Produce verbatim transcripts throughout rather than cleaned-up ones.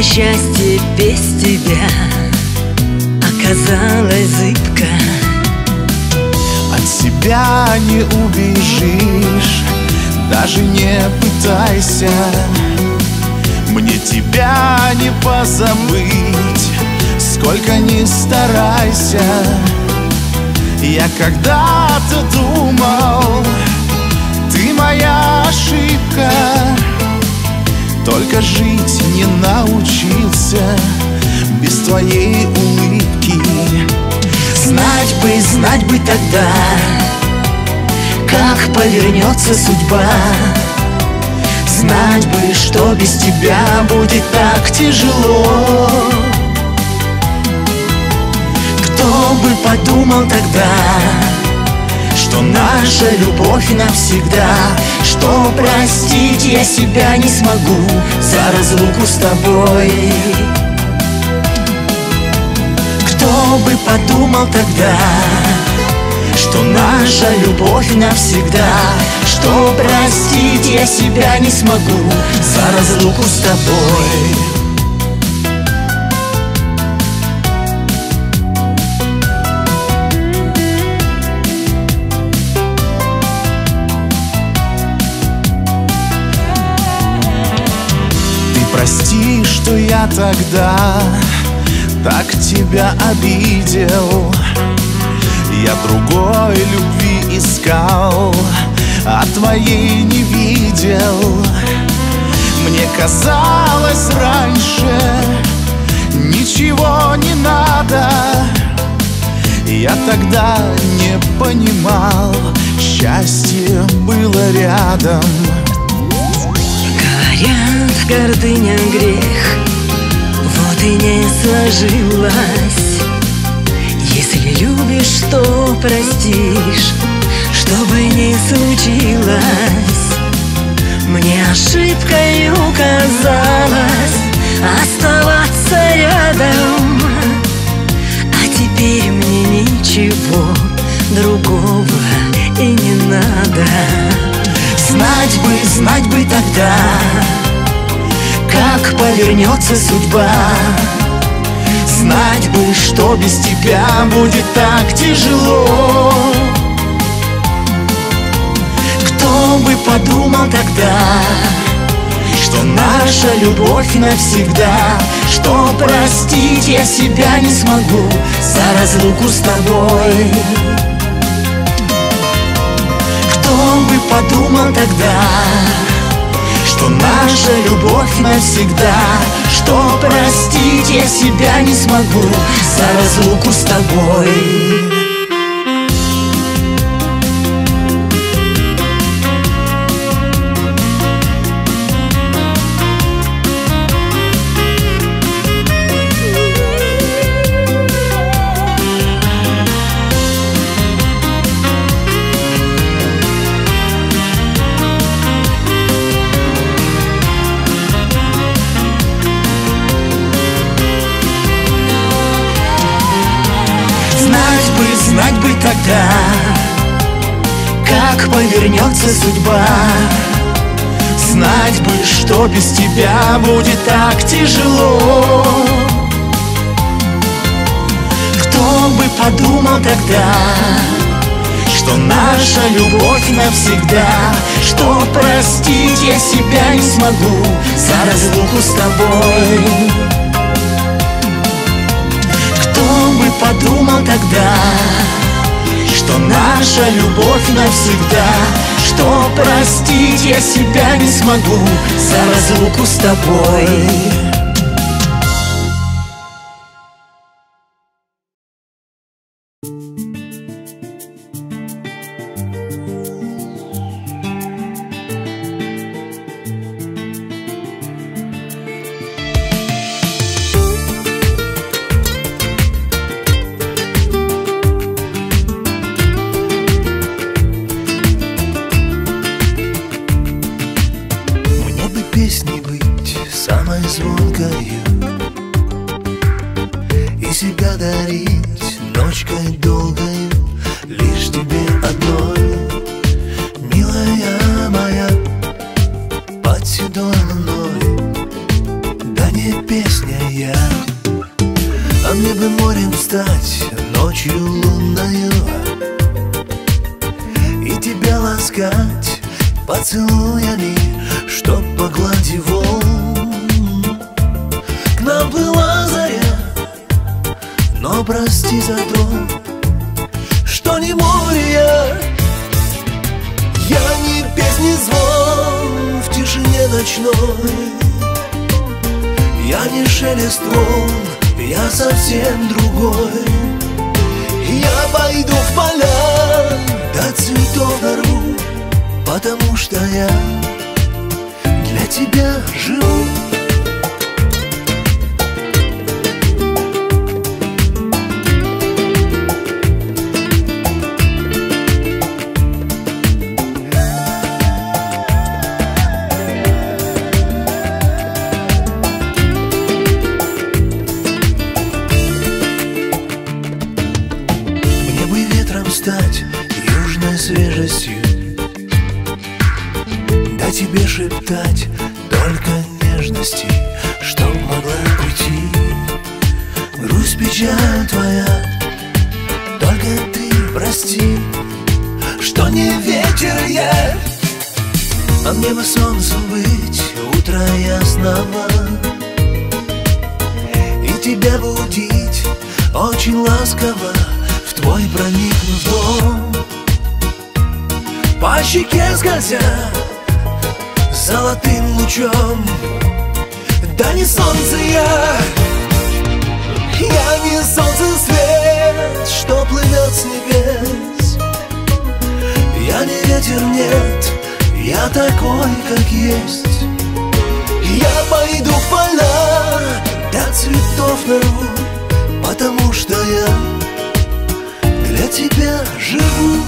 Мое счастье без тебя оказалось зыбко. От себя не убежишь, даже не пытайся. Мне тебя не позабыть, сколько ни старайся. Я когда-то думал, ты моя ошибка, только жить не научился без твоей улыбки. Знать бы, знать бы тогда, как повернется судьба. Знать бы, что без тебя будет так тяжело. Кто бы подумал тогда, что наша любовь навсегда, что простить я себя не смогу за разлуку с тобой. Кто бы подумал тогда, что наша любовь навсегда, что простить я себя не смогу за разлуку с тобой. Прости, что я тогда так тебя обидел. Я другой любви искал, а твоей не видел. Мне казалось раньше, ничего не надо. Я тогда не понимал, счастье было рядом. Гордыня грех, вот и не сложилась. Если любишь, то простишь, чтобы не случилось. Мне ошибкой казалось оставаться рядом, а теперь мне ничего другого и не надо. Знать бы, знать бы тогда, как повернется судьба. Знать бы, что без тебя будет так тяжело. Кто бы подумал тогда, что наша любовь навсегда, что простить я себя не смогу за разлуку с тобой. Кто бы подумал тогда, что наша любовь навсегда, что простить я себя не смогу за разлуку с тобой. Знать бы тогда, как повернется судьба. Знать бы, что без тебя будет так тяжело. Кто бы подумал тогда, что наша любовь навсегда, что простить я себя не смогу за разлуку с тобой. Кто бы подумал тогда, что наша любовь навсегда, что простить я себя не смогу за разлуку с тобой. Без поцелуями, чтоб по глади волн к нам была заря. Но прости за то, что не море я, я не песни звон в тишине ночной, я не шелест волн, я совсем другой. Я пойду в поля, до цветов гору, потому что я для тебя живу. Мне бы ветром стать южной свежестью, тебе шептать только нежности, чтоб могла уйти грусть, печаль твоя. Только ты прости, что не ветер я, а мне бы солнцем быть, утро ясного, и тебя будить очень ласково, в твой проникнув дом, по щеке скользя золотым лучом. Да не солнце я, я не солнце свет, что плывет с небес. Я не ветер, нет, я такой, как есть. Я пойду в поля, до цветов нарву, потому что я для тебя живу.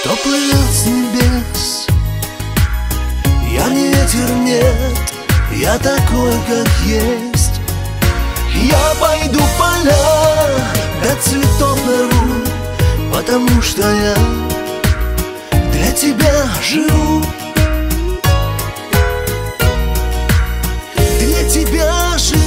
Что плывет с небес, я не ветер, нет, я такой, как есть. Я пойду в поля, до цветов нарву, потому что я для тебя живу. Для тебя живу.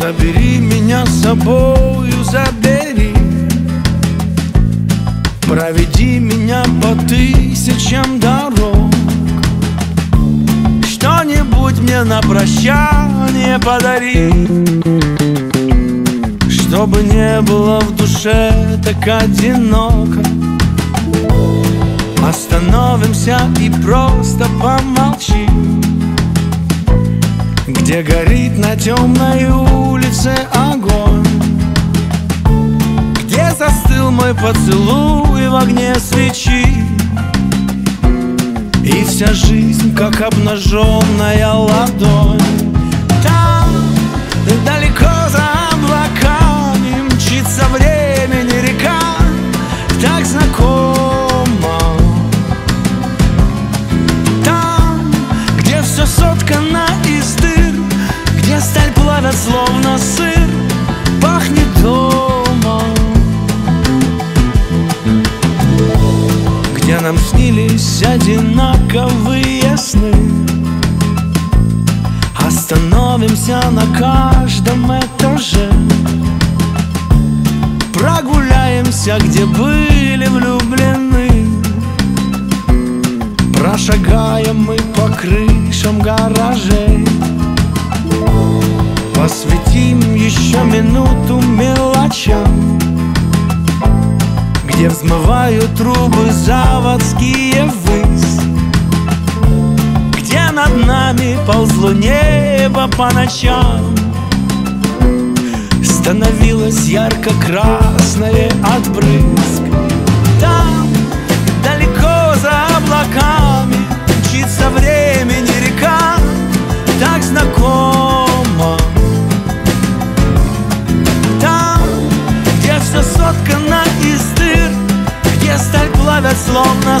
Забери меня с собою, забери, проведи меня по тысячам дорог. Что-нибудь мне на прощание подари, чтобы не было в душе так одиноко. Остановимся и просто помолчим, где горит на темной улице огонь, где застыл мой поцелуй в огне свечи, и вся жизнь как обнаженная ладонь. Там далеко за облаками мчится времени река, так знакома. Там, где все соткано из дыр, где сталь плавят словно сыр, пахнет дома, где нам снились одинаковые сны. Остановимся на каждом этаже, прогуляемся, где были влюблены, прошагаем мы по крышам гаражей. Посвятим еще минуту мелочам, где взмывают трубы заводские ввысь, где над нами ползло небо по ночам. С становилось ярко-красное от брызг. Там, далеко за облаками, мчится времени река, так знакома. Там, где все соткано из дыр, где сталь плавят словно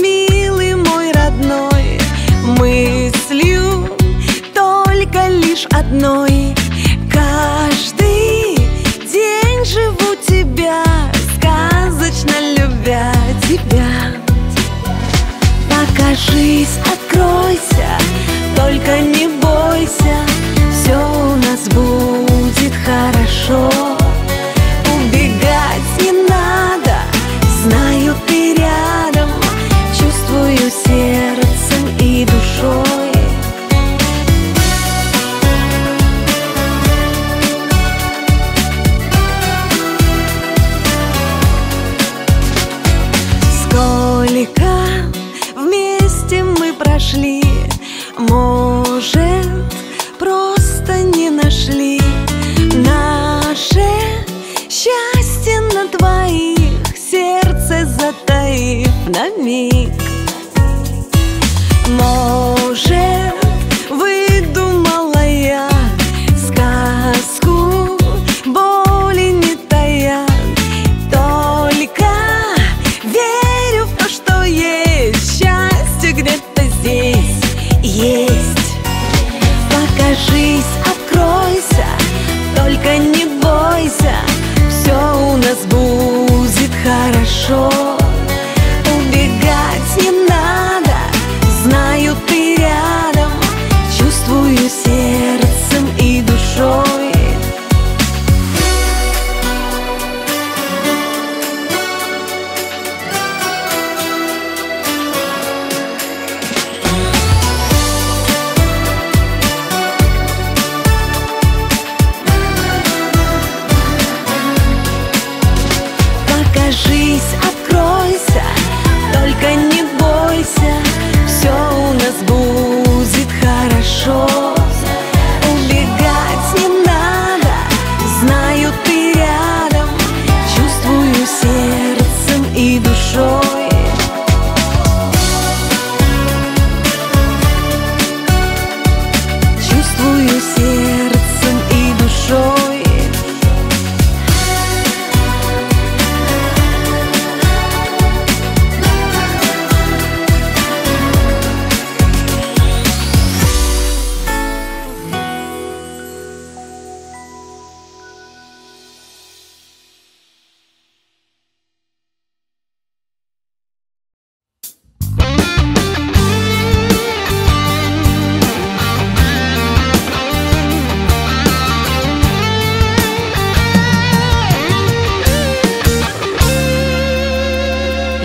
милый мой родной, мыслью только лишь одной? Каждый день живу тебя, сказочно любя тебя. Покажись, откройся, только не бойся, все у нас будет хорошо. Убегать не надо, знаю, ты рядом, чувствую сердцем и душой. Может, просто не нашли наше счастье на твоих, сердце затаив на миг. Может, выдумала я сказку, боли не тая, только верю в то, что есть счастье где-то здесь. Есть. Покажись, откройся, только не бойся, все у нас будет хорошо. Убегать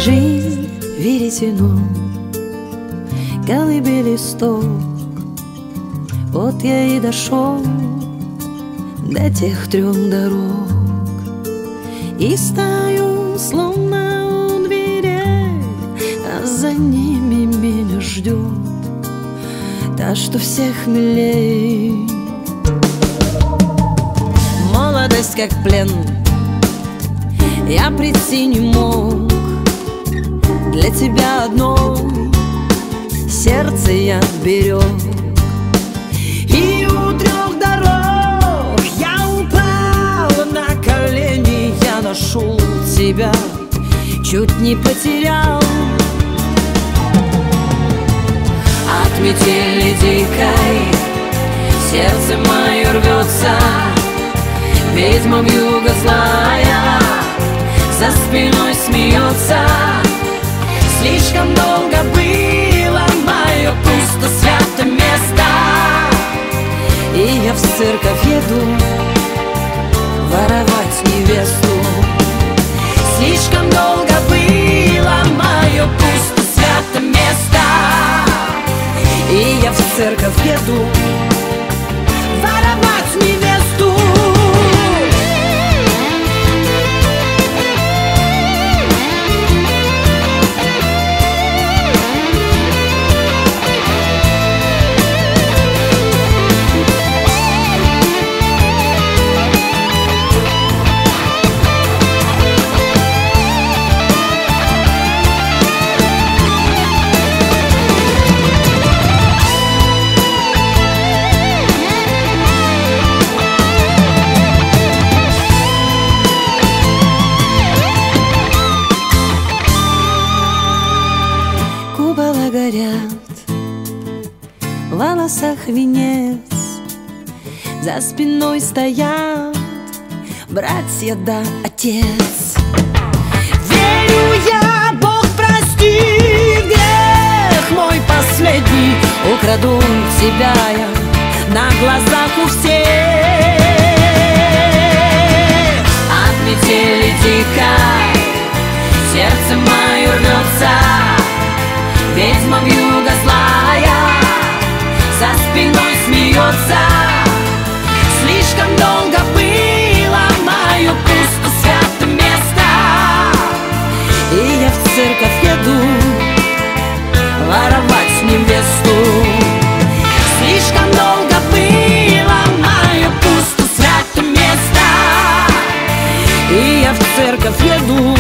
жизнь веретено, голубей листок. Вот я и дошел до тех трех дорог. И стою, словно у дверей, а за ними меня ждет та, что всех милей. Молодость как плен, я прийти не мог. Для тебя одно сердце я берег. И у трех дорог я упала на колени, я нашел тебя, чуть не потерял. От метели дикой сердце мое рвется, ведьма вьюга злая за спиной смеется. Слишком долго было мое пусто свято место, и я в церковь еду воровать невесту. Слишком долго было мое пусто свято место, и я в церковь еду воровать невесту. В волосах венец, за спиной стоят братья да отец. Верю я, Бог прости грех мой последний, украду тебя я на глазах у всех. От метели дикой сердце мое рвется, ведьма вьюга злая за спиной смеется. Слишком долго было мое пусто свято место, и я в церковь еду воровать невесту. Слишком долго было мое пусто свято место, и я в церковь еду.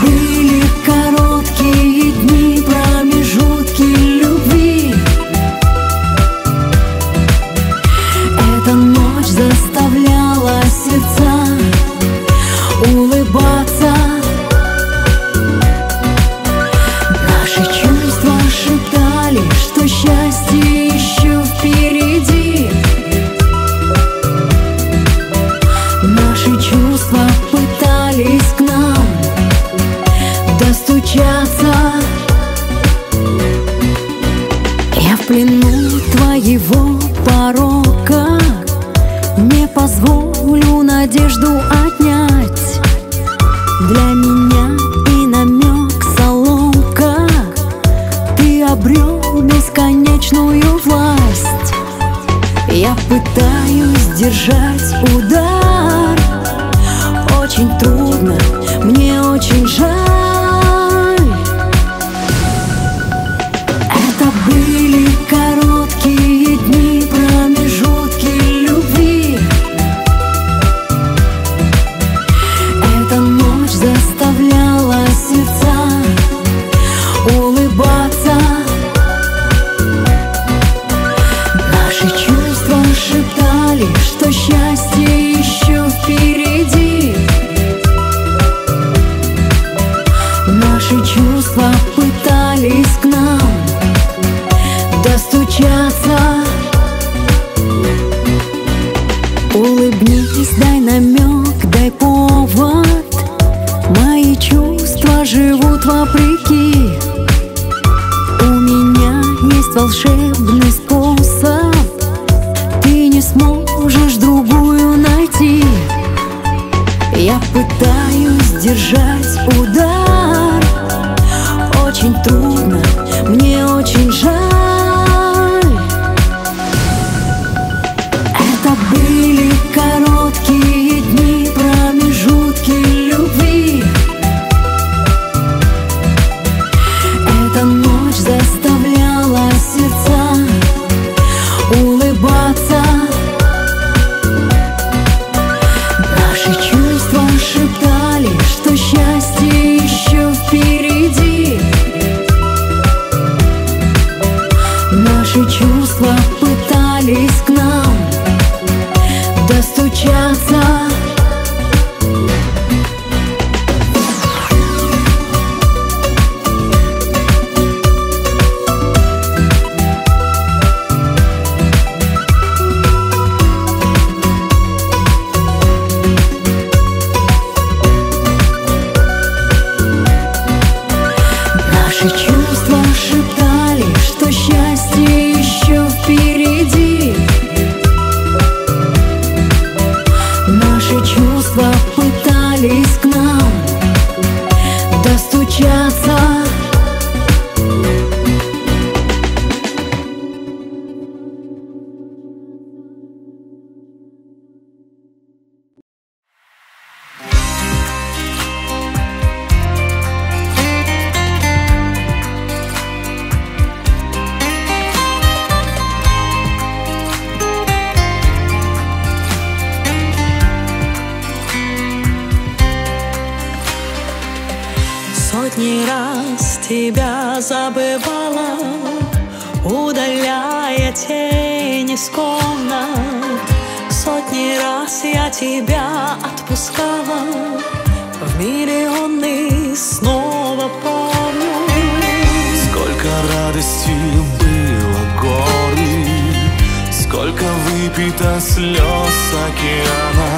Были короткие попытались к нам достучаться. Улыбнись, дай намек, дай повод. Мои чувства живут вопреки. У меня есть волшебный способ, ты не сможешь другую найти. Я пытаюсь держать удар, очень трудно, мне очень жаль. Это были короткие дни, промежутки любви. Эта ночь заставляла сердца улыбаться. Наши чувства шептали, что счастье еще впереди. Наши чувства пытались к нам достучаться. Наши чувства шептали, что счастье еще впереди. Наши чувства пытались к нам достучаться. Сотни раз тебя забывала, удаляя тень из комнат. Сотни раз я тебя отпускала, в миллионы снова помню. Сколько радости было горы, сколько выпито слез океана.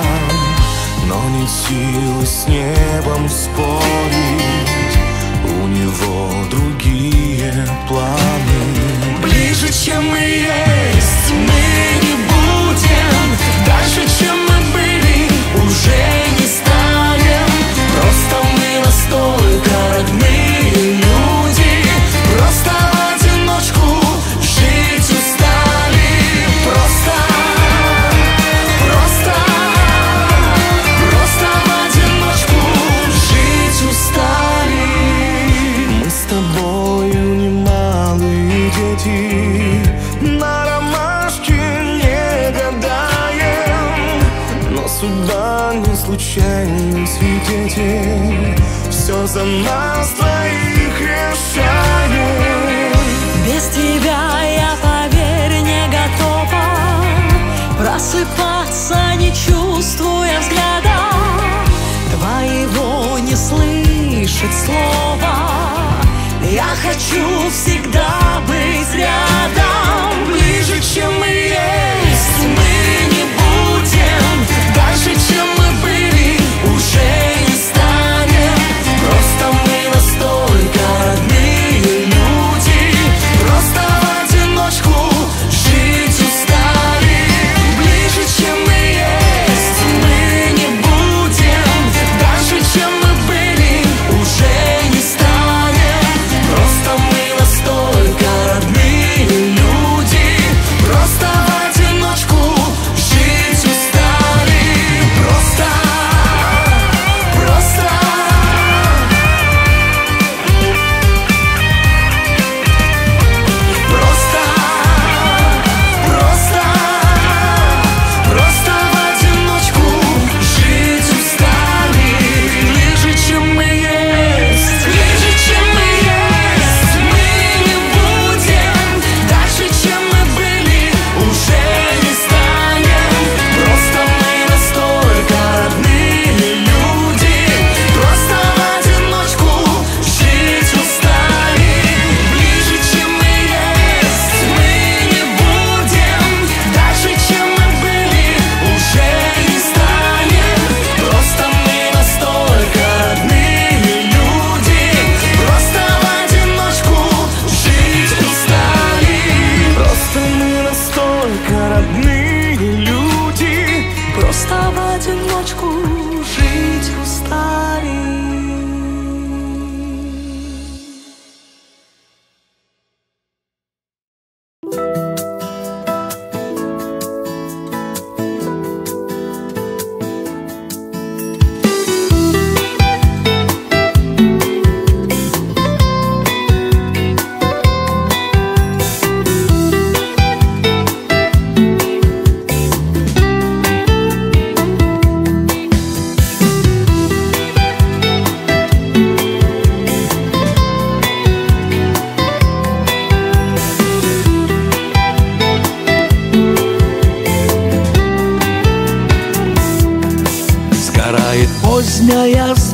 Но нет силы с небом спорить, у него другие планы. Ближе, чем мы есть, мы не будем. Дальше, чем мы были, уже не станем. Просто мы настолько родные люди, просто в одиночку жить устали. Просто на ромашке не гадаем, но судьба не случайный свидетель, все за нас двоих решает. Без тебя я, поверь, не готова просыпаться, не чувствуя взгляда. Твоего не слышит слова. Я хочу всегда быть рядом. Ближе, чем мы есть, мы не будем. Дальше, чем мы были, уже не станем. Просто мы настолько родные люди, просто в одиночку жить устали. Ближе, чем мы есть, мы не будем. Дальше, чем мы были, уже не станем. Просто мы настолько родные люди, просто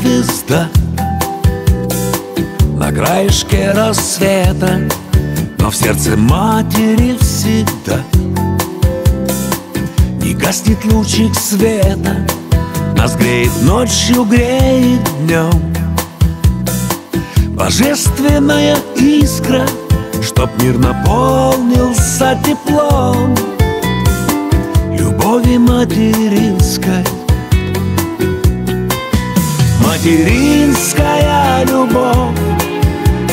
звезда на краешке рассвета, но в сердце матери всегда не гаснет лучик света. Нас греет ночью, греет днем божественная искра, чтоб мир наполнился теплом любови материнской. Материнская любовь,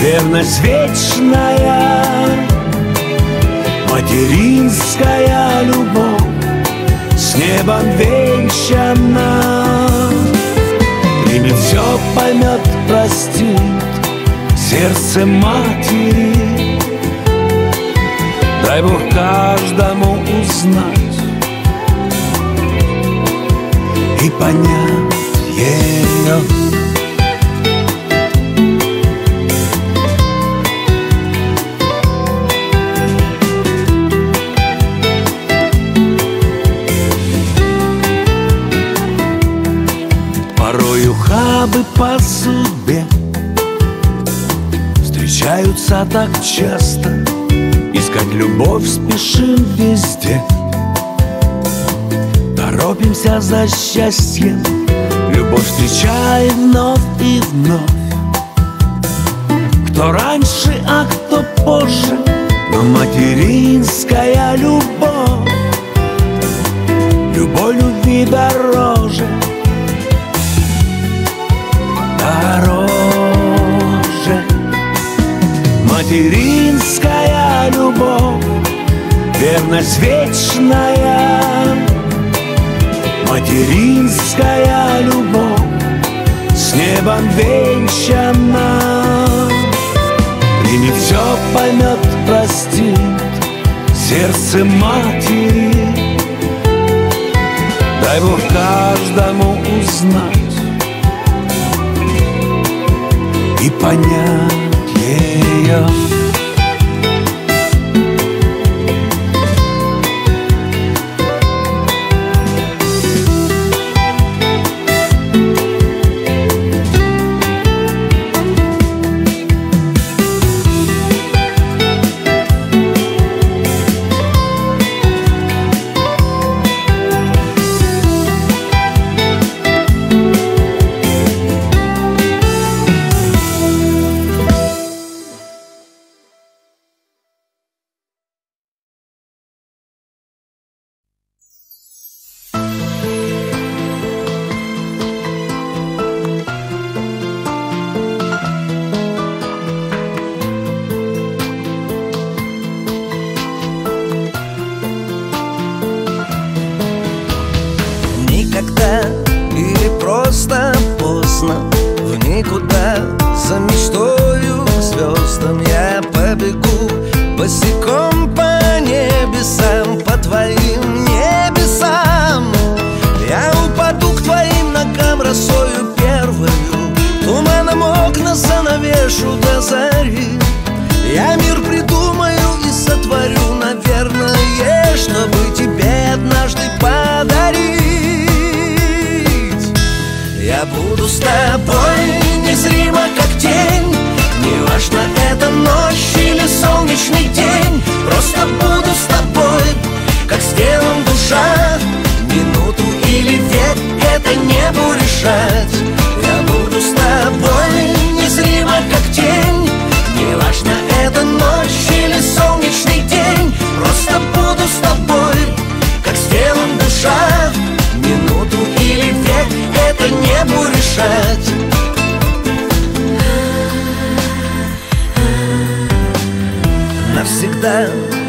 верность вечная. Материнская любовь с небом венчана. Примет все, поймет, простит сердце матери. Дай Бог каждому узнать и понять ее. Порою хабы по судьбе встречаются так часто. Искать любовь спешим везде, торопимся за счастьем. Любовь встречает вновь и вновь, кто раньше, а кто позже. Но материнская любовь любой любви дороже. Дороже. Материнская любовь, верность вечная. Материнская любовь с небом венчана. Примет все, поймет, простит сердце матери. Дай Бог каждому узнать и понять ее.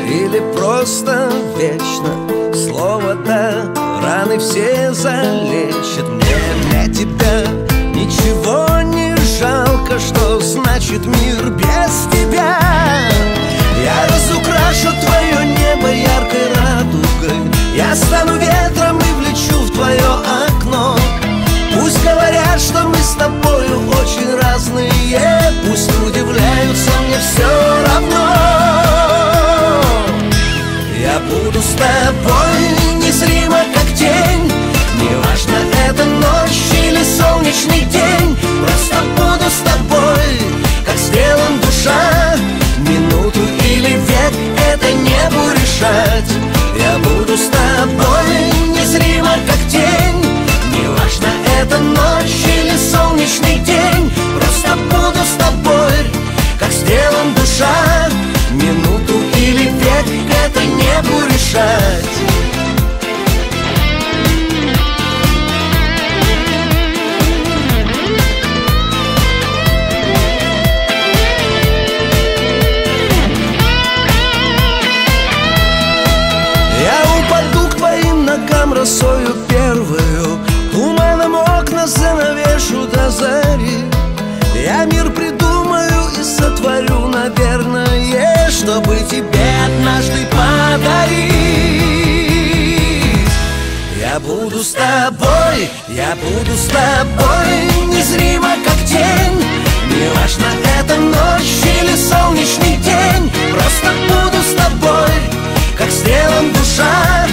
Или просто вечно слово «да» раны все залечит. Мне для тебя ничего не жалко, что значит мир без тебя. Я разукрашу твое небо яркой радугой, я стану ветром и влечу в твое окно. Пусть говорят, что мы с тобою очень разные, пусть удивляются, мне все равно. Я буду с тобой незримо, как тень. Не важно, это ночь или солнечный день. писать. Росою первую туманом окна занавешу до зари. Я мир придумаю и сотворю, наверное, чтобы тебе однажды подарить. Я буду с тобой, я буду с тобой, незримо как тень. Не важно, это ночь или солнечный день, просто буду с тобой, как сделан душа.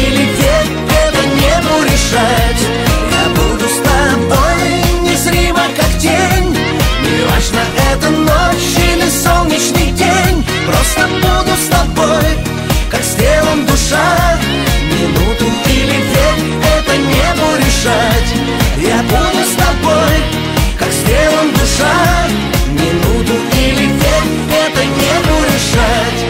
Или век, это небу решать. Я буду с тобой незримо как тень. Не важно, это ночь или солнечный день, просто буду с тобой, как сделан душа. Минуту или век, это небу решать. Я буду с тобой, как сделан душа. Минуту или век, это небу решать.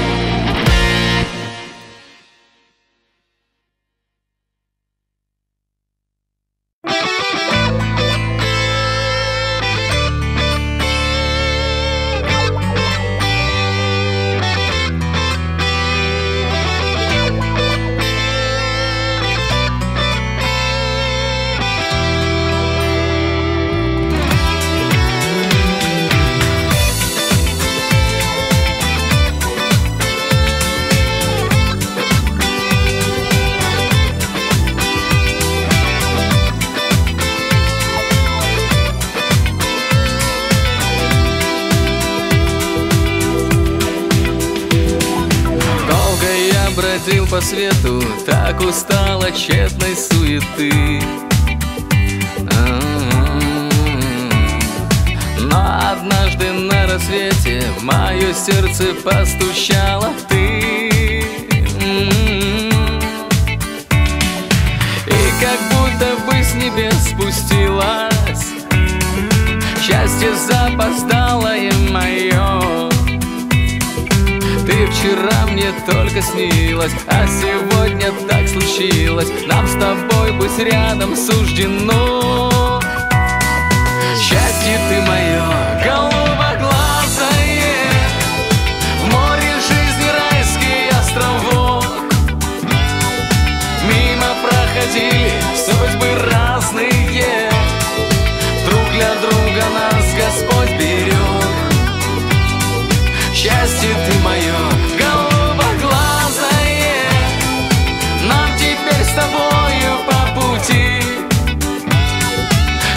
По свету так устал от тщетной суеты. Но однажды на рассвете в мое сердце постучала ты. И как будто бы с небес спустилась счастье запоздалое мое. Ты вчера мне только снилась, а сегодня так случилось. Нам с тобой быть рядом суждено. Счастье ты мое, голубоглазое, в море жизни райский островок. Мимо проходили судьбы разные, друг для друга нас Господь берет. Счастье ты мое, голубоглазое, нам теперь с тобою по пути.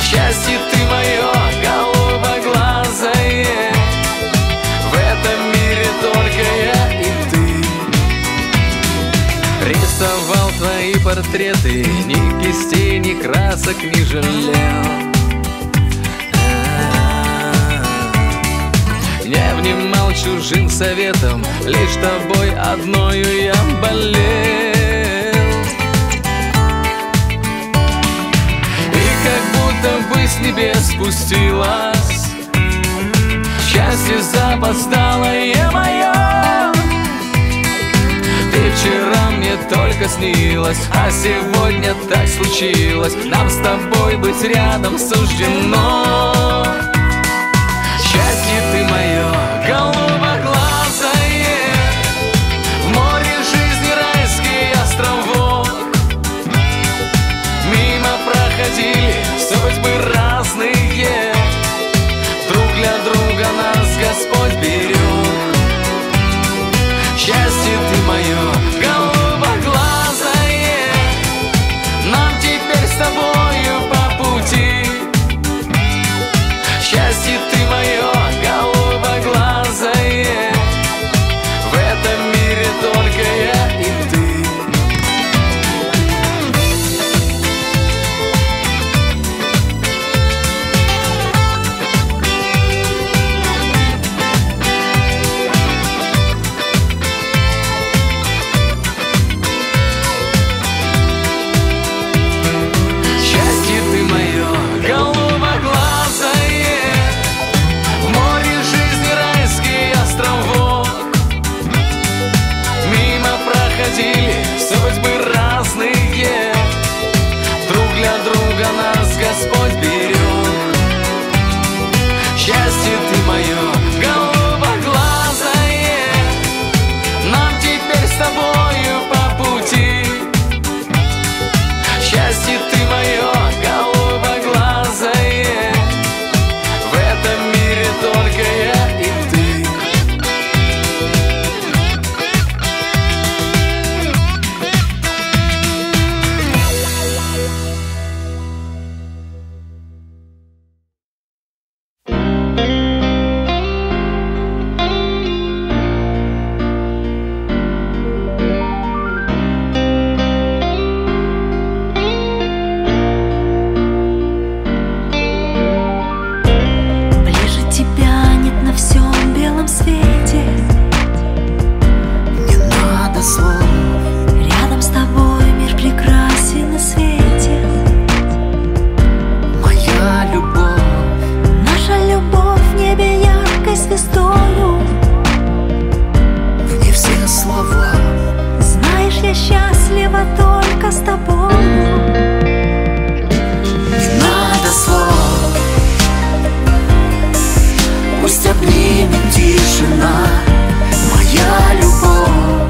Счастье ты мое, голубоглазое, в этом мире только я и ты. Рисовал твои портреты, ни кистей, ни красок не жалел. Не внимал чужим советом, лишь тобой одною я болел. И как будто бы с небес спустилась счастье запоздалое мое. Ты вчера мне только снилась, а сегодня так случилось. Нам с тобой быть рядом суждено. Счастье ты мое, голубоглазое, в море жизни райский островок. Мимо проходили судьбы разные, друг для друга нас Господь берет. Счастье ты мое, голубоглазое, нам теперь с тобою по пути. время тишина, моя любовь.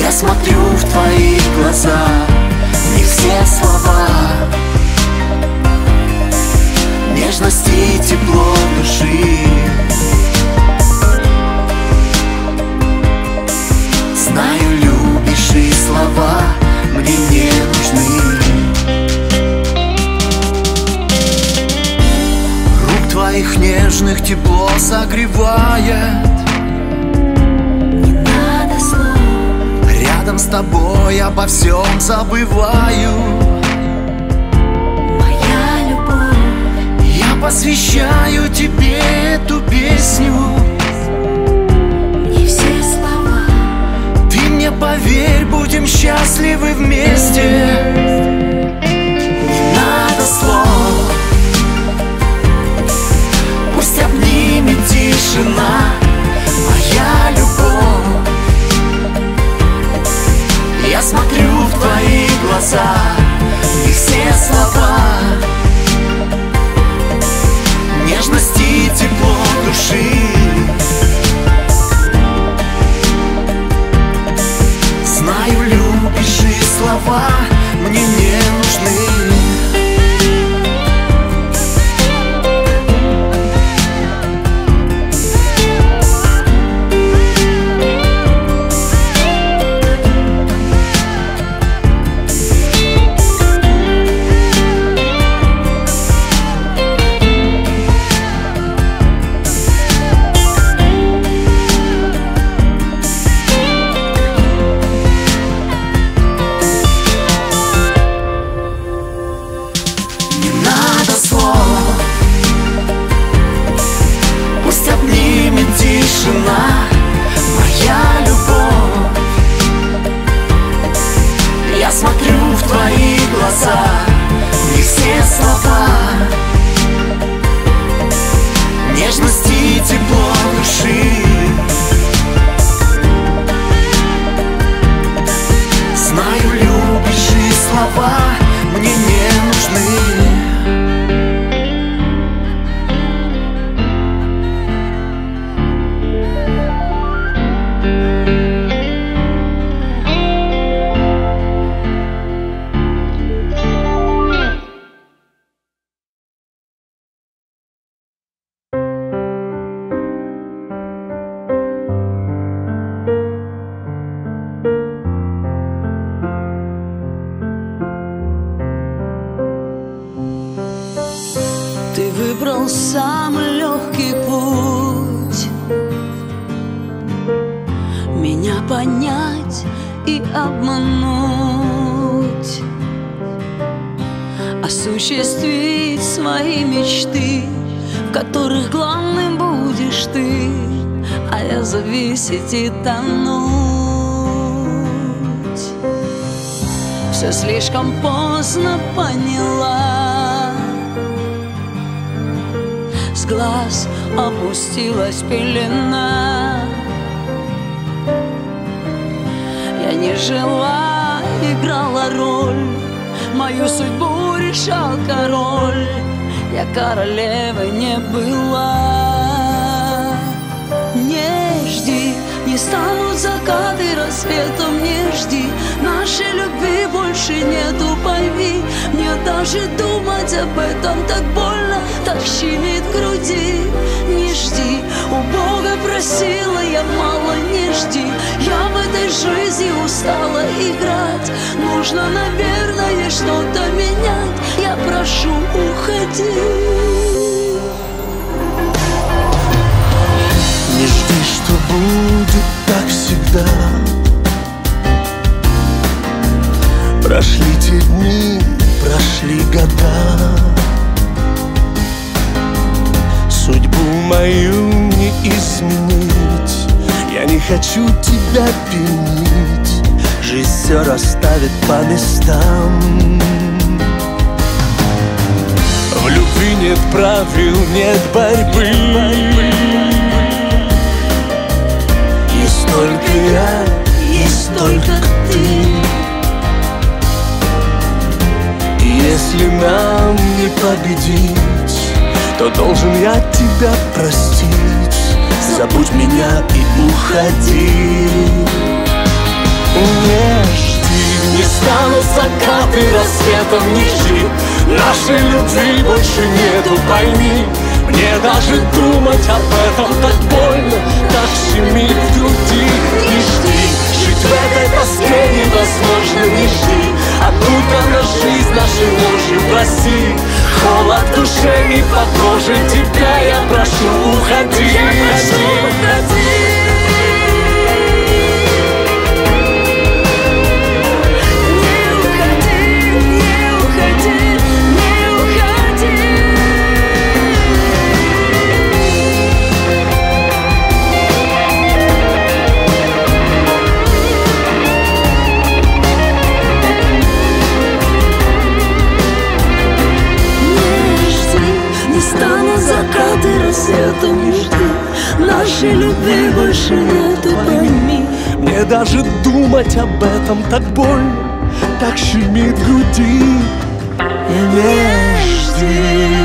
Я смотрю в твои глаза, не все слова. Нежность и тепло души. Знаю, любишь, и слова мне не нужны. Рук твоих нежных тепло согревает. Не надо слов. Рядом с тобой обо всем забываю. Моя любовь. Я посвящаю тебе эту песню. Не все слова. Ты мне поверь, будем счастливы вместе. Не надо слов. Пусть обнимет тишина, моя любовь. Я смотрю в твои глаза, и все слова. Нежность и тепло души. Знаю, любишь, и слова мне не нужны. Осуществить свои мечты, в которых главным будешь ты, а я зависеть и тонуть. Все слишком поздно поняла, с глаз опустилась пелена. Я не жила, играла роль, мою судьбу решал король, я королевой не была. Не жди, не станут закаты рассветом, не жди, нашей любви больше нету, пойми. Мне даже думать об этом так больно, так щемит в груди. Не жди, у Бога просила я мало, не жди. Я в этой жизни устала играть, нужно, наверное, что-то менять. Я прошу, уходи. Не жди, что будет так всегда. Прошли те дни, прошли года. Судьбу мою не изменить, я не хочу тебя пенить. Жизнь все расставит по местам. В любви нет правил, нет борьбы, есть только я, есть только ты. И если нам не победить, то что должен я тебя простить. Забудь меня и уходи. Не жди, не станут закаты рассветом ночи. Нашей любви больше нету, пойми. Мне даже думать об этом так больно, так щемит в груди. Не жди, жить в этой тоске невозможно, не жди. Оттуда на жизнь наши ножи, проси. Холод в душе и по коже, тебя я прошу, уходи. Я прошу, уходи. Не жди, нашей любви больше нету, пойми. Мне даже думать об этом так больно, так щемит в груди. Не жди.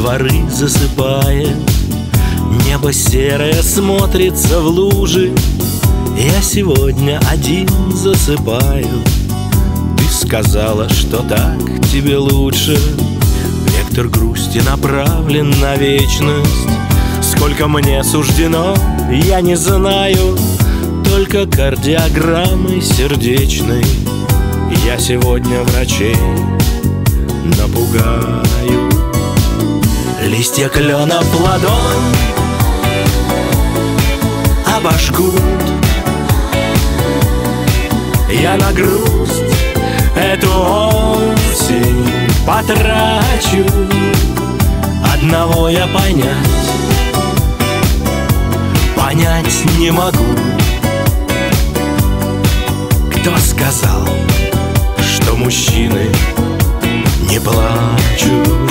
дворы засыпая. Небо серое смотрится в лужи. Я сегодня один засыпаю. Ты сказала, что так тебе лучше. Вектор грусти направлен на вечность. Сколько мне суждено, я не знаю. Только кардиограммой сердечной я сегодня врачей напугаю. Листья клена плодом обожгут. Я на грусть эту осень потрачу. Одного я понять, понять не могу. Кто сказал, что мужчины не плачут?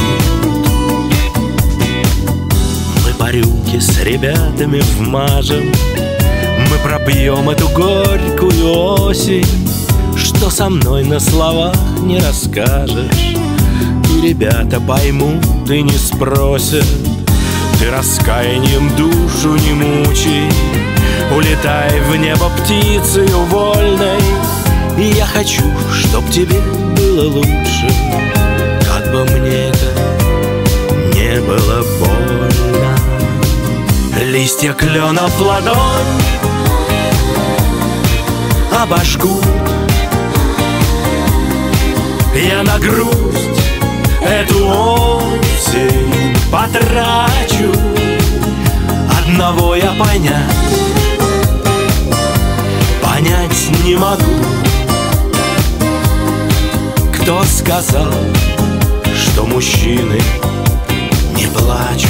Мы по рюмке с ребятами вмажем. Мы пробьем эту горькую осень. Что со мной на словах не расскажешь. И ребята поймут и не спросят. Ты раскаянием душу не мучай. Улетай в небо птицею вольной. Я хочу, чтоб тебе было лучше. Как бы мне это не было больно. Листья клена плодом обожгут. Я на грусть эту осень потрачу. Одного я понять, понять не могу. Кто сказал, что мужчины не плачут?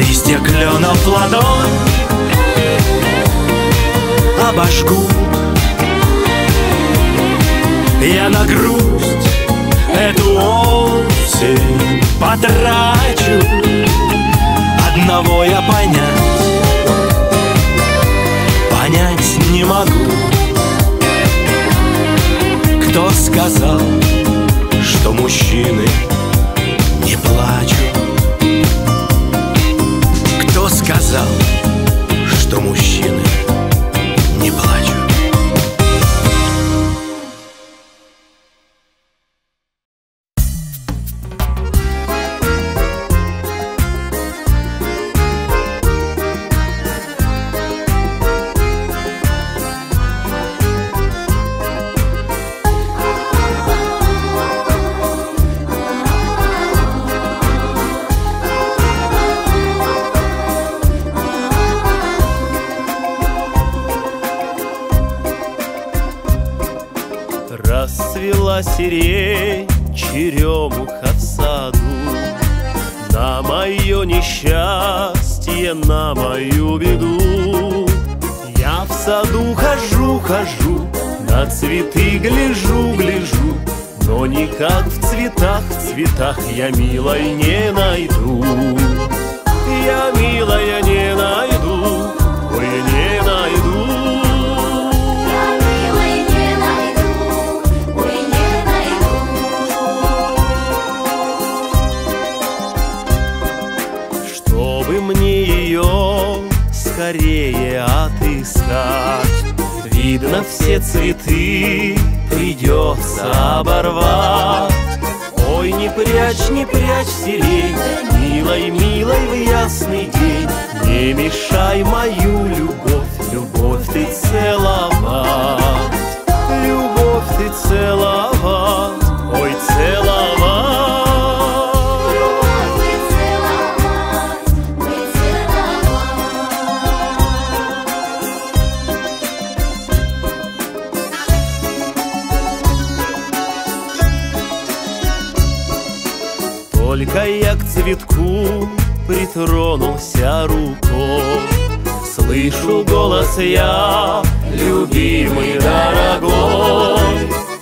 Листья клена плодом обожгут. Я на грусть эту осень потрачу. Одного я понять, понять не могу. Кто сказал, что мужчины не плачут? Кто сказал, что мужчины не плачут? Сирень, черемуха в саду. На мое несчастье, на мою беду. Я в саду хожу, хожу, на цветы гляжу, гляжу. Но никак в цветах, в цветах я милой не найду. Я милая не найду, ой, не найду. Скорее отыскать. Видно, все цветы придется оборвать. Ой, не прячь, не прячь, сирень, милой, милой в ясный день. Не мешай мою любовь, любовь ты целовать. Любовь ты целовать, ой, целовать. Только я к цветку притронулся рукой, слышу голос я, любимый, дорогой.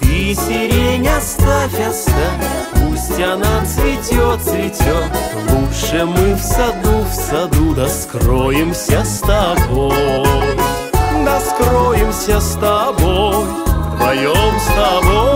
Ты, сирень, оставь, оставь, пусть счастья нам цветет, цветет. Лучше мы в саду, в саду доскроемся с тобой. Доскроемся с тобой, вдвоем с тобой.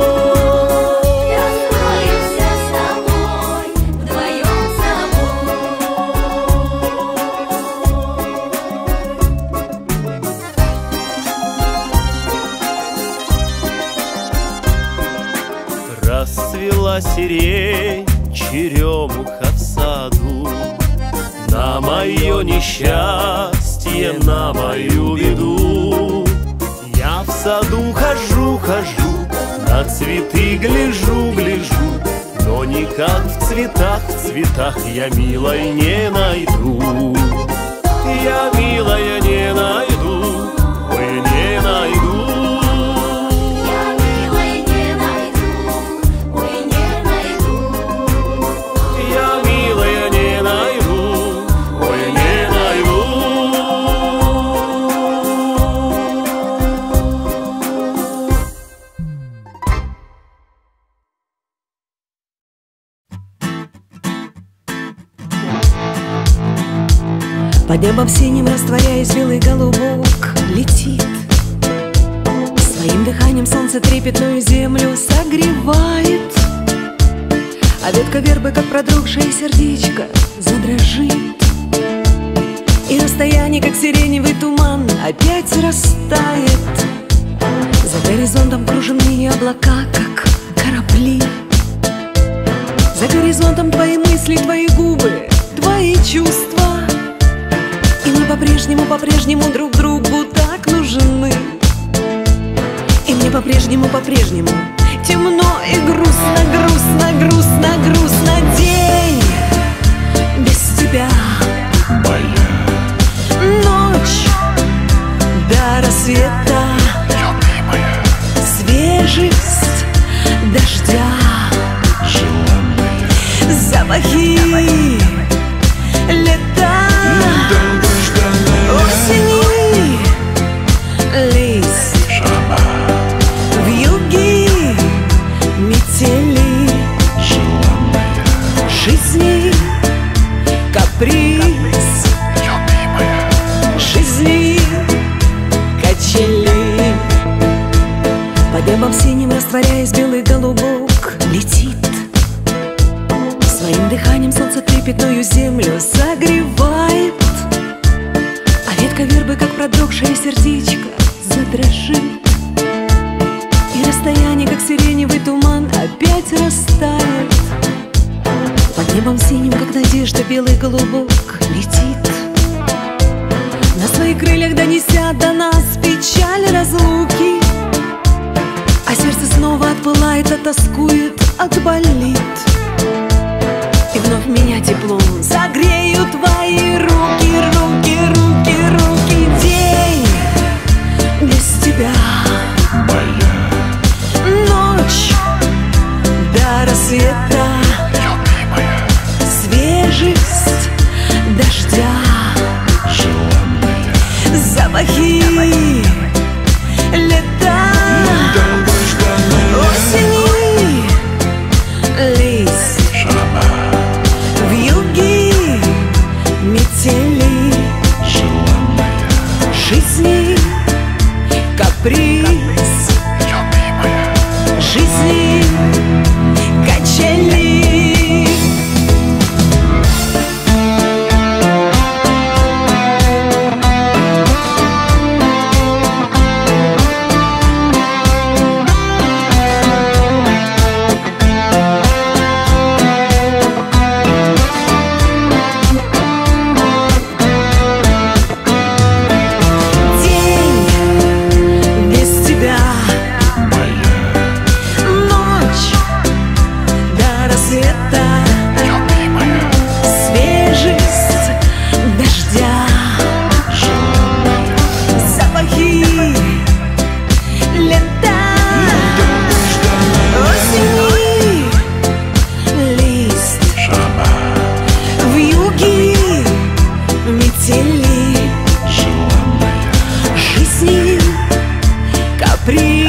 Расцвела сирень, черемуха в саду. На мое несчастье, на мою беду, я в саду хожу, хожу, на цветы гляжу, гляжу, но никак в цветах, в цветах я милой не найду. Я милая не найду, ой, не найду. Под небом синим, растворяясь, белый голубок летит. Своим дыханием солнце трепетную землю согревает, а ветка вербы, как продрогшее сердечко, задрожит. И расстояние, как сиреневый туман, опять растает. За горизонтом кружевные облака, как корабли. За горизонтом твои мысли, твои губы, твои чувства. И мы по-прежнему, по-прежнему друг другу так нужны. И мне по-прежнему, по-прежнему темно и грустно, грустно, грустно, грустно. День без тебя, моя ночь до рассвета, любимая свежесть дождя, желанные запахи лета. Осени, лист, в юге метели, жизни каприз, жизни качели. Под небом синим, растворяясь, белый голубок летит. Своим дыханием солнце трепетную землю согревает, а ветка вербы, как продрогшее сердечко, задрожит. И расстояние, как сиреневый туман, опять растает. Под небом синим, как надежда, белый голубок летит. На своих крыльях донеся до нас печаль разлуки, а сердце снова отпылает, оттоскует, отболит. И вновь меня теплом согреют твои руки, руки, руки, руки. День без тебя, моя ночь до рассвета, любимая свежесть дождя, желанные запахи лета, осени, лист. Метели, желанная жизни каприз, любимая жизни качели. Привет!